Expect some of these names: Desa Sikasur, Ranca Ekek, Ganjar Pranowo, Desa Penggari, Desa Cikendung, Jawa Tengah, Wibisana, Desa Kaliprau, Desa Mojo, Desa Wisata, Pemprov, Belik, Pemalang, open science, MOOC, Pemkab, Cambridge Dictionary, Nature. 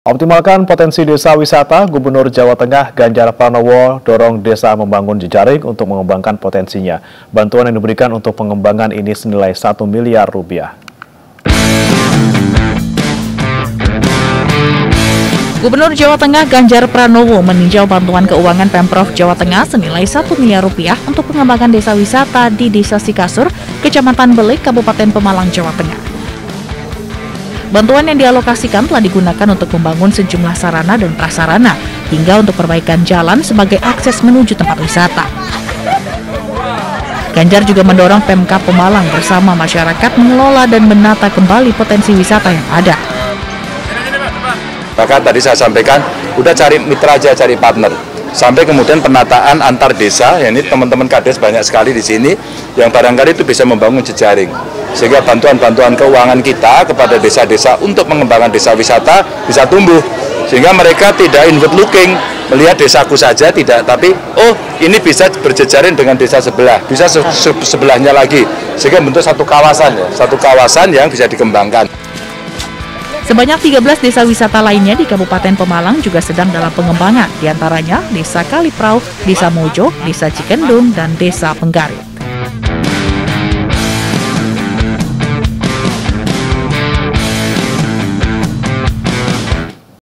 Optimalkan potensi desa wisata, Gubernur Jawa Tengah Ganjar Pranowo dorong desa membangun jejaring untuk mengembangkan potensinya. Bantuan yang diberikan untuk pengembangan ini senilai 1 miliar rupiah. Gubernur Jawa Tengah Ganjar Pranowo meninjau bantuan keuangan Pemprov Jawa Tengah senilai 1 miliar rupiah untuk pengembangan desa wisata di Desa Sikasur, Kecamatan Belik, Kabupaten Pemalang, Jawa Tengah. Bantuan yang dialokasikan telah digunakan untuk membangun sejumlah sarana dan prasarana, hingga untuk perbaikan jalan sebagai akses menuju tempat wisata. Ganjar juga mendorong Pemkab Pemalang bersama masyarakat mengelola dan menata kembali potensi wisata yang ada. Bahkan tadi saya sampaikan, udah cari mitra aja, cari partner. Sampai kemudian penataan antar desa, ya ini teman-teman kades banyak sekali di sini, yang barangkali itu bisa membangun jejaring. Sehingga bantuan-bantuan keuangan kita kepada desa-desa untuk mengembangkan desa wisata bisa tumbuh. Sehingga mereka tidak inward looking, melihat desaku saja tidak, tapi oh ini bisa berjejaring dengan desa sebelah, bisa sebelahnya lagi. Sehingga bentuk satu kawasan yang bisa dikembangkan. Sebanyak 13 desa wisata lainnya di Kabupaten Pemalang juga sedang dalam pengembangan, diantaranya Desa Kaliprau, Desa Mojo, Desa Cikendung, dan Desa Penggari.